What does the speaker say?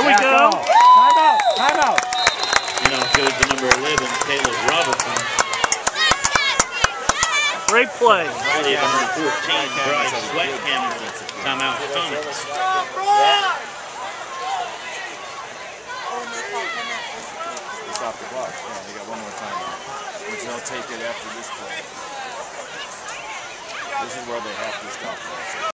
There we go. Time out. Time out. And off goes the number 11, Caleb Robertson. Great play. Right at number 14, Bryce Sweatcamp. Timeout for Thomas. It's off the clock. Yeah, they got one more timeout, which they'll take it after this play. This is where they have to stop.